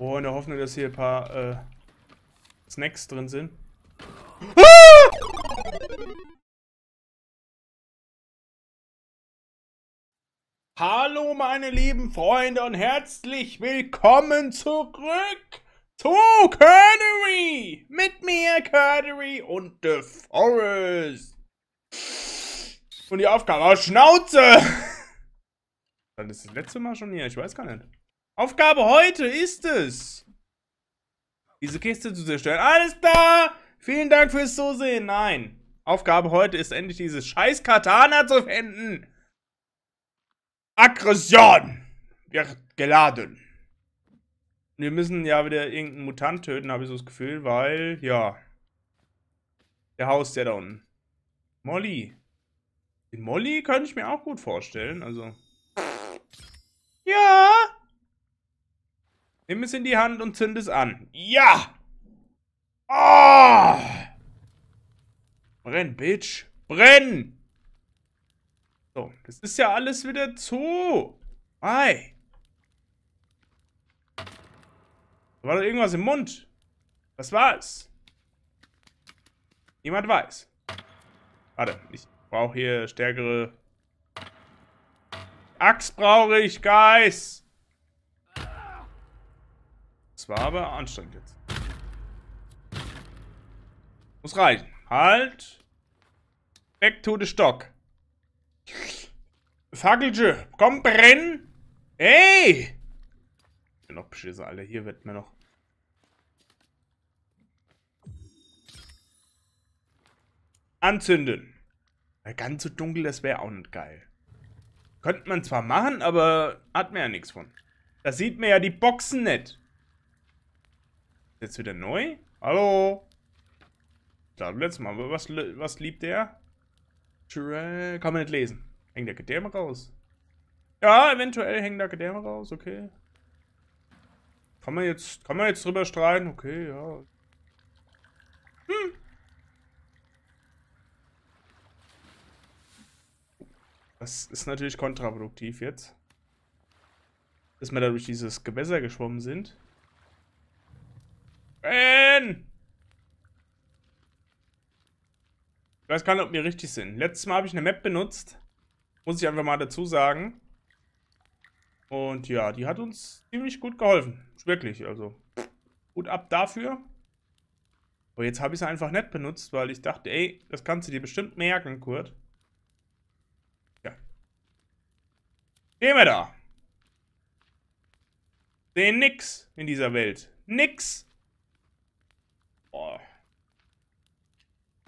Oh, in der Hoffnung, dass hier ein paar Snacks drin sind. Ah! Hallo meine lieben Freunde und herzlich willkommen zurück zu Kurtery! Mit mir Kurtery und The Forest! Und die Aufgabe, Schnauze! Das ist das letzte Mal schon hier, ich weiß gar nicht. Aufgabe heute ist es, diese Kiste zu zerstören. Alles da! Vielen Dank fürs Zusehen. Nein. Aufgabe heute ist endlich dieses scheiß Katana zu finden. Aggression wird geladen. Wir müssen ja wieder irgendeinen Mutant töten, habe ich so das Gefühl, weil, ja. Der haust ja da unten. Molly. Den Molly könnte ich mir auch gut vorstellen, also. Ja! Nimm es in die Hand und zünd es an. Ja! Oh! Brenn, Bitch! Brenn! So, das ist ja alles wieder zu. Ei! Da war doch irgendwas im Mund. Was war's? Niemand weiß. Warte, ich brauche hier stärkere. Axt brauche ich, Guys! Das war aber anstrengend jetzt. Muss reichen. Halt! Back to the Stock. Fackelche, komm, brenn! Ey! Ich bin noch beschissen, Alter. Hier wird mir noch. Anzünden. Weil ganz so dunkel, das wäre auch nicht geil. Könnte man zwar machen, aber hat mir ja nichts von. Da sieht mir ja die Boxen nicht. Ist jetzt wieder neu? Hallo? Ich glaube, letztes Mal. Was liebt der? Kann man nicht lesen. Hängt der Gedärme raus? Ja, eventuell hängt der Gedärme raus, okay. Kann man jetzt drüber streiten? Okay, ja. Das ist natürlich kontraproduktiv jetzt. Dass wir dadurch dieses Gewässer geschwommen sind. Ich weiß gar nicht, ob wir richtig sind. Letztes Mal habe ich eine Map benutzt. Muss ich einfach mal dazu sagen. Und ja, die hat uns ziemlich gut geholfen. Wirklich, also. Gut ab dafür. Aber jetzt habe ich sie einfach nicht benutzt, weil ich dachte, ey, das kannst du dir bestimmt merken, Kurt. Ja. Gehen wir da. Sehen nix in dieser Welt. Nix. Boah.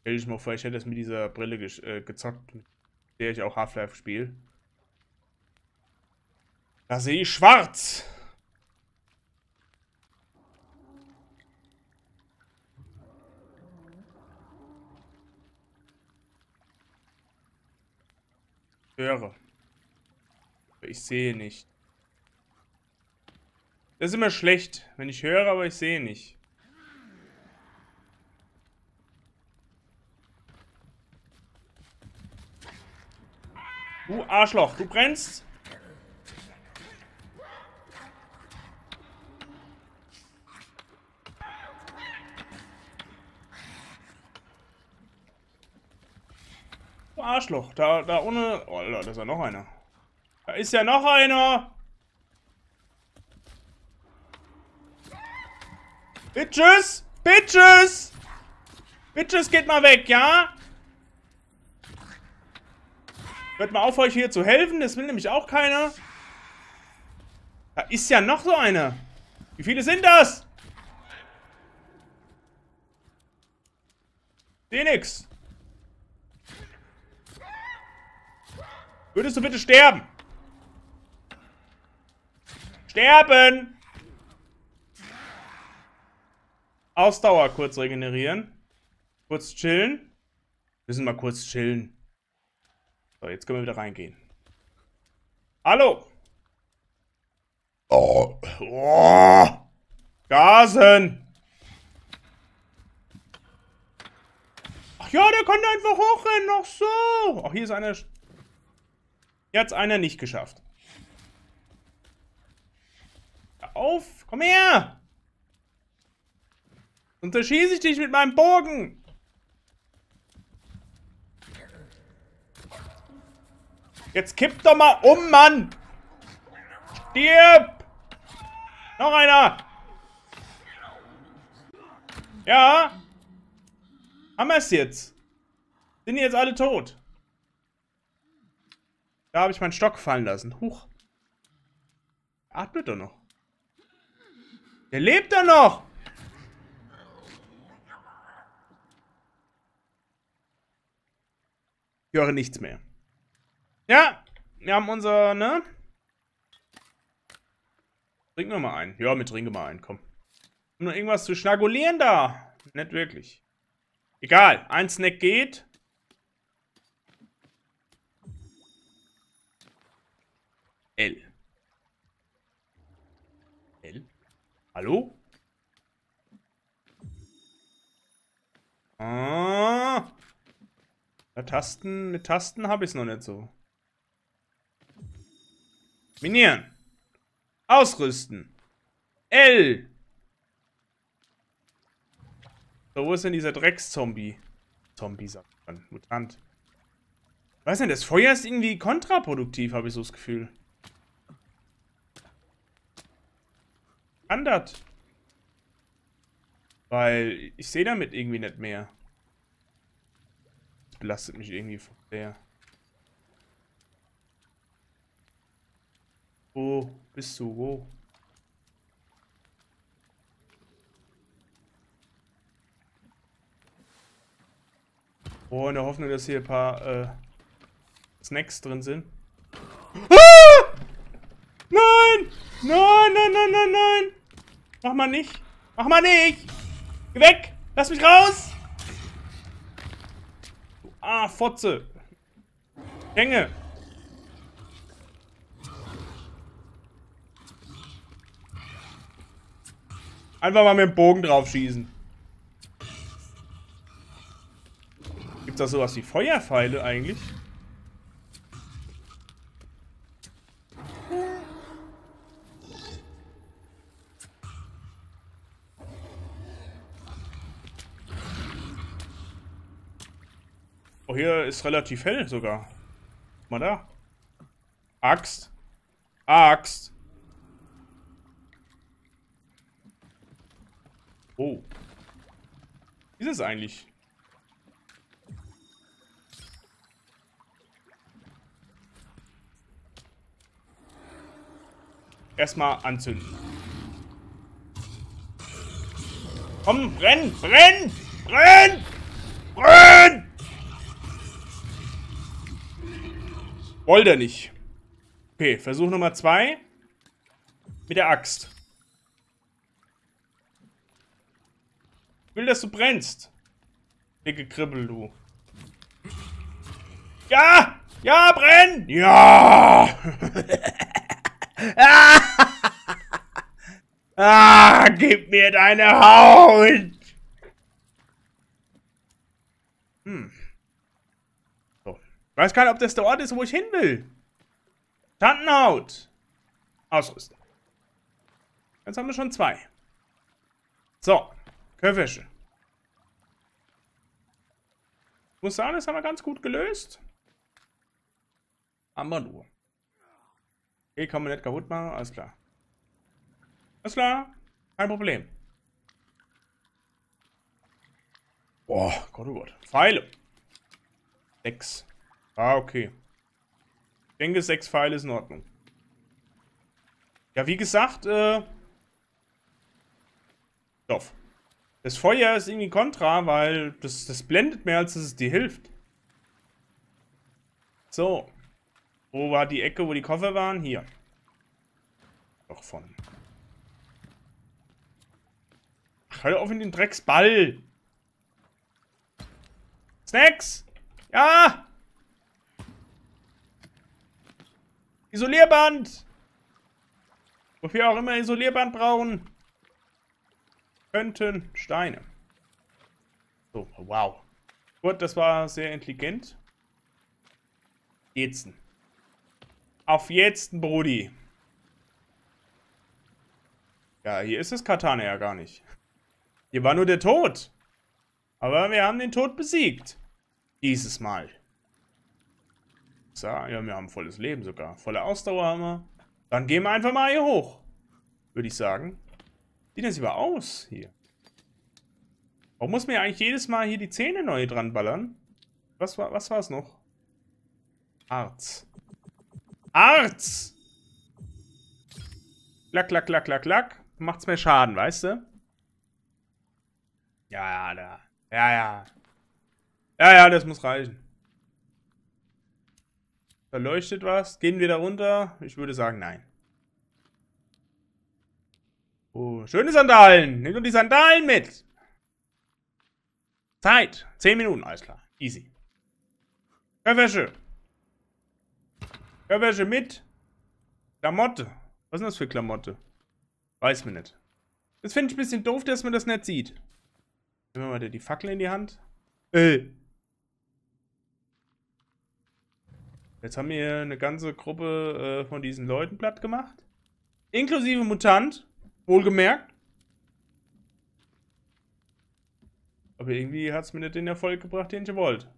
Stell dich mal vor, ich hätte das mit dieser Brille gezockt. Der ich auch Half-Life spiele. Da sehe ich schwarz. Ich höre. Aber ich sehe nicht. Das ist immer schlecht, wenn ich höre, aber ich sehe nicht. Du Arschloch, du brennst! Du Arschloch, da ohne. Oh, da ist ja noch einer. Da ist ja noch einer! Bitches! Bitches! Bitches, geht mal weg, ja? Hört mal auf, euch hier zu helfen. Das will nämlich auch keiner. Da ist ja noch so eine. Wie viele sind das? Seh nix. Würdest du bitte sterben? Sterben! Ausdauer kurz regenerieren. Kurz chillen. Müssen mal kurz chillen. So, jetzt können wir wieder reingehen. Hallo! Oh. Oh. Gasen! Ach ja, der konnte einfach hochrennen, noch so! Ach, hier ist einer. Hier hat es einer nicht geschafft. Hör auf! Komm her! Und so schieße ich dich mit meinem Bogen. Jetzt kipp doch mal um, Mann. Stirb. Noch einer. Ja. Haben wir es jetzt? Sind die jetzt alle tot? Da habe ich meinen Stock fallen lassen. Huch. Der atmet doch noch. Der lebt doch noch. Ich höre nichts mehr. Ja, wir haben unser, ne? Trinken wir mal ein. Ja, wir trinken mal ein, komm. Haben wir irgendwas zu schnagulieren da? Nicht wirklich. Egal, ein Snack geht. L. L? Hallo? Ah. Ja, Tasten, mit Tasten habe ich es noch nicht so. Minieren. Ausrüsten. L. So, wo ist denn dieser Dreckszombie? Zombie sagt man. Mutant. Weiß nicht, das Feuer ist irgendwie kontraproduktiv, habe ich so das Gefühl. Anders. Weil ich sehe damit irgendwie nicht mehr. Das belastet mich irgendwie von der. Wo bist du? Wo? Oh, in der Hoffnung, dass hier ein paar Snacks drin sind. Ah! Nein! Nein, nein, nein, nein, nein! Mach mal nicht! Mach mal nicht! Geh weg! Lass mich raus! Du Fotze! Gänge! Einfach mal mit dem Bogen drauf schießen. Ist das sowas wie Feuerpfeile eigentlich? Oh, hier ist relativ hell sogar. Guck mal da. Axt. Axt. Oh. Wie ist es eigentlich? Erstmal anzünden. Komm, brenn, brenn, brenn, brenn! Wollt er nicht. Okay, Versuch Nummer 2. Mit der Axt. Ich will, dass du brennst. Dicke Kribbel, du. Ja! Ja, brenn! Ja! Ah, gib mir deine Haut! Hm. So. Ich weiß gar nicht, ob das der Ort ist, wo ich hin will. Tantenhaut. Ausrüsten. Jetzt haben wir schon 2. So. Körperwäsche. Ich muss sagen, das haben wir ganz gut gelöst. Armbanduhr. Okay, kann man nicht kaputt machen, alles klar. Alles klar, kein Problem. Boah, Gott, oh Gott. Pfeile. 6. Ah, okay. Ich denke, 6 Pfeile ist in Ordnung. Ja, wie gesagt, Stoff. Das Feuer ist irgendwie kontra, weil das blendet mehr, als dass es dir hilft. So. Wo war die Ecke, wo die Koffer waren? Hier. Doch von. Ach, hör auf mit dem Drecksball! Snacks! Ja! Isolierband! Wofür auch immer Isolierband brauchen. Könnten Steine. So, wow. Gut, das war sehr intelligent. Geht's denn? Auf jetzt, Brody. Ja, hier ist das Katana ja gar nicht. Hier war nur der Tod. Aber wir haben den Tod besiegt. Dieses Mal. So, ja, wir haben volles Leben sogar. Volle Ausdauer haben wir. Dann gehen wir einfach mal hier hoch. Würde ich sagen. Sieht das über aus hier? Warum muss man ja eigentlich jedes Mal hier die Zähne neu dran ballern? Was war es noch? Arz. Arz! Klack, klack, klack, klack, klack. Macht's mehr Schaden, weißt du? Ja, ja, da. Ja, ja. Ja, ja, das muss reichen. Da leuchtet was. Gehen wir da runter? Ich würde sagen, nein. Oh, schöne Sandalen. Nimm doch die Sandalen mit. Zeit. 10 Minuten, alles klar. Easy. Körperwäsche. Körperwäsche mit. Klamotte. Was ist das für Klamotte? Weiß man nicht. Das finde ich ein bisschen doof, dass man das nicht sieht. Nehmen wir mal die Fackel in die Hand. Jetzt haben wir hier eine ganze Gruppe von diesen Leuten platt gemacht. Inklusive Mutant. Wohlgemerkt. Aber irgendwie hat es mir nicht den Erfolg gebracht, den ich wollte.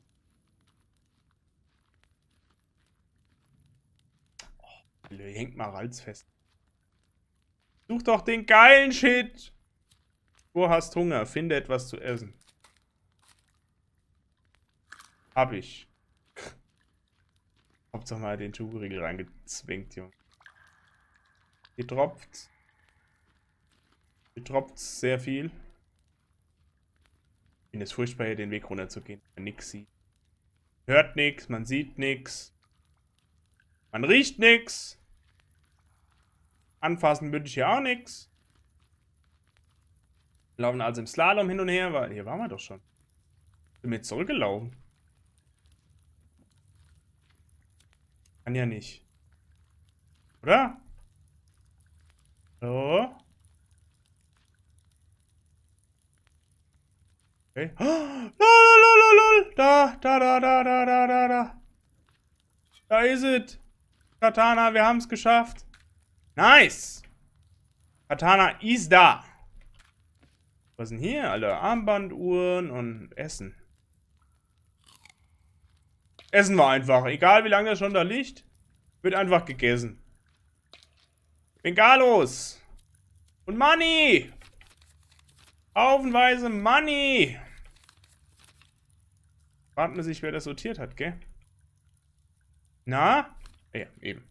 Oh, hängt mal Ralz fest. Such doch den geilen Shit. Du hast Hunger. Finde etwas zu essen. Hab ich. Hauptsache mal den Schokoriegel reingezwingt, Junge. Hier tropft's. Hier tropft's sehr viel. Ich finde es furchtbar, hier den Weg runter zu gehen. Man nix sieht. Man hört nix, man sieht nix. Man riecht nix. Anfassen würde ich hier auch nix. Wir laufen also im Slalom hin und her, weil hier waren wir doch schon. Sind wir jetzt zurückgelaufen? Kann ja nicht. Oder? So. Okay. Oh, lol. Da. Da ist es. KATANA, wir haben es geschafft. Nice. KATANA ist da. Was sind hier? Alle Armbanduhren und Essen. Essen wir einfach. Egal wie lange das schon da liegt, wird einfach gegessen. Bengalos. Und Money. Haufenweise Money. Fragt man sich, wer das sortiert hat, gell? Na? Ja, eben.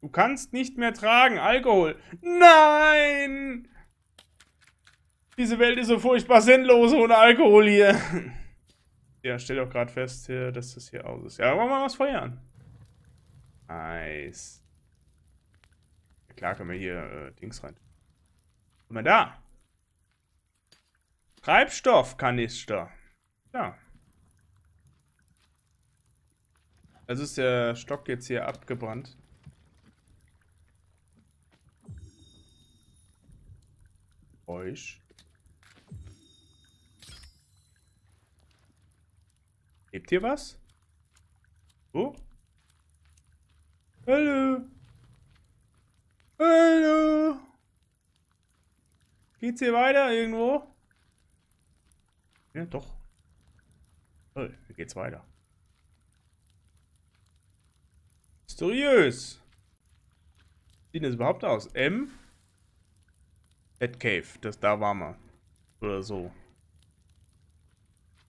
Du kannst nicht mehr tragen. Alkohol. Nein! Diese Welt ist so furchtbar sinnlos ohne Alkohol hier. Ja, stell doch gerade fest, hier, dass das hier aus ist. Ja, machen wir mal das Feuer an. Nice. Ja, klar können wir hier Dings rein. Guck mal da. Treibstoffkanister. Ja. Also ist der Stock jetzt hier abgebrannt. Euch. Lebt hier was? Wo? Hallo. Hallo. Geht's hier weiter irgendwo? Ja, doch. Oh, hier geht's weiter. Mysteriös. Wie sieht das überhaupt aus? M? Batcave. Das da war mal. Oder so.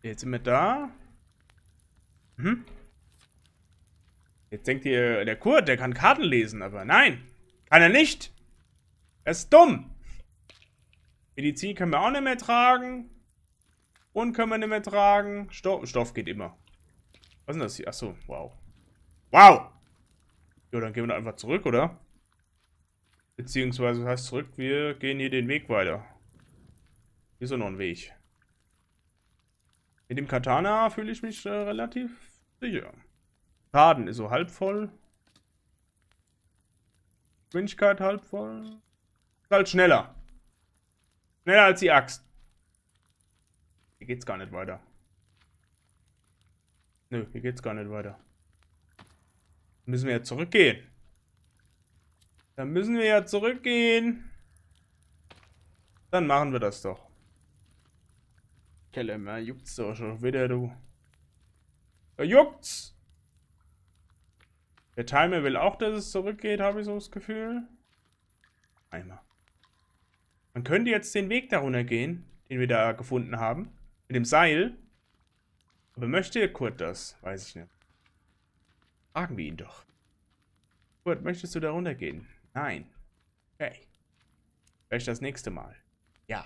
Jetzt sind wir da. Jetzt denkt ihr, der Kurt, der kann Karten lesen, aber nein, kann er nicht. Er ist dumm. Medizin können wir auch nicht mehr tragen. Und können wir nicht mehr tragen. Stoff geht immer. Was ist denn das hier? Achso, wow. Wow! Jo, dann gehen wir da einfach zurück, oder? Beziehungsweise, das heißt zurück, wir gehen hier den Weg weiter. Hier ist doch noch ein Weg. Mit dem KATANA fühle ich mich relativ sicher. Schaden ist so halb voll. Geschwindigkeit halb voll. Ist halt schneller. Schneller als die Axt. Hier geht's gar nicht weiter. Nö, hier geht's gar nicht weiter. Müssen wir ja zurückgehen. Dann müssen wir ja zurückgehen. Dann machen wir das doch. Kelle, man juckt's doch schon wieder, du. Juckt's! Der Timer will auch, dass es zurückgeht, habe ich so das Gefühl. Einmal. Man könnte jetzt den Weg darunter gehen, den wir da gefunden haben. Mit dem Seil. Aber möchte Kurt das? Weiß ich nicht. Fragen wir ihn doch. Kurt, möchtest du da runtergehen? Nein. Okay. Vielleicht das nächste Mal. Ja.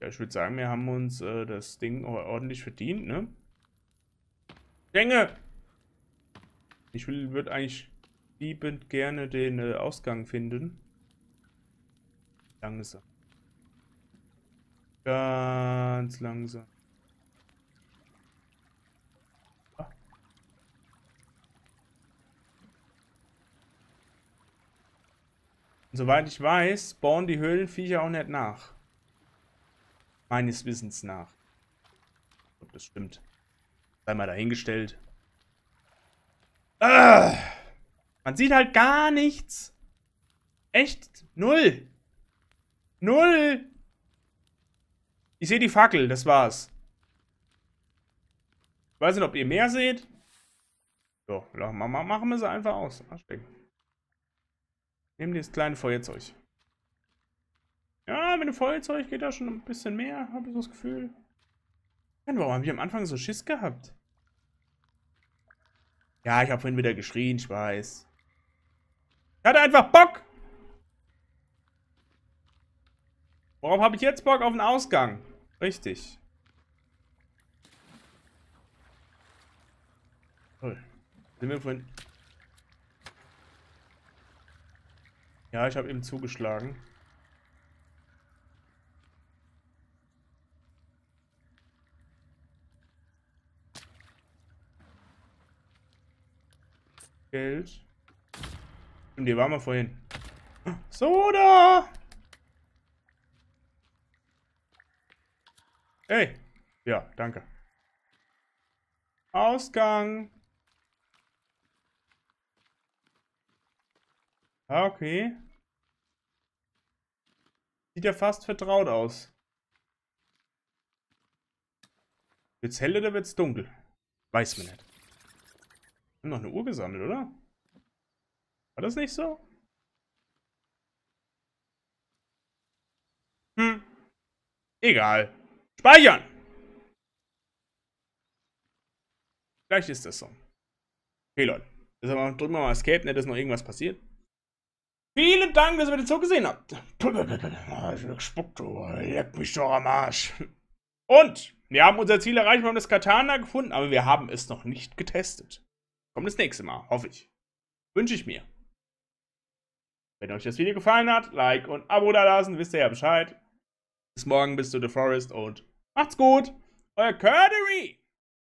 Ja, ich würde sagen, wir haben uns das Ding ordentlich verdient, ne? Gänge! Ich würde eigentlich liebend gerne den Ausgang finden. Langsam. Ganz langsam. Ah. Und soweit ich weiß, spawnen die Höhlenviecher auch nicht nach. Meines Wissens nach. Und das stimmt. Sei mal dahingestellt. Ah, man sieht halt gar nichts. Echt? Null. Null. Ich sehe die Fackel, das war's. Ich weiß nicht, ob ihr mehr seht. So, machen wir sie einfach aus. Nehmen dieses kleine Feuerzeug. Ja, mit dem Feuerzeug geht da schon ein bisschen mehr, habe ich so das Gefühl. Warum habe ich am Anfang so Schiss gehabt? Ja, ich habe vorhin wieder geschrien, ich weiß. Ich hatte einfach Bock! Warum habe ich jetzt Bock auf den Ausgang? Richtig. Toll. Sind wir vorhin... Ja, ich habe eben zugeschlagen. Geld. Und die waren wir vorhin. Soda! Hey! Ja, danke. Ausgang! Ah, okay. Sieht ja fast vertraut aus. Wird's hell oder wird's dunkel? Weiß man nicht. Wir haben noch eine Uhr gesammelt, oder? War das nicht so? Hm. Egal. Speichern! Vielleicht ist das so. Okay, Leute. Jetzt drücken wir mal Escape, nicht, dass noch irgendwas passiert. Vielen Dank, dass ihr das so gesehen habt. Spuck, du. Leck mich doch am Arsch. Und wir haben unser Ziel erreicht, wir haben das Katana gefunden, aber wir haben es noch nicht getestet. Kommt das nächste Mal, hoffe ich. Wünsche ich mir. Wenn euch das Video gefallen hat, Like und Abo da lassen, wisst ihr ja Bescheid. Bis morgen, bis zu The Forest und macht's gut, euer Kurtery!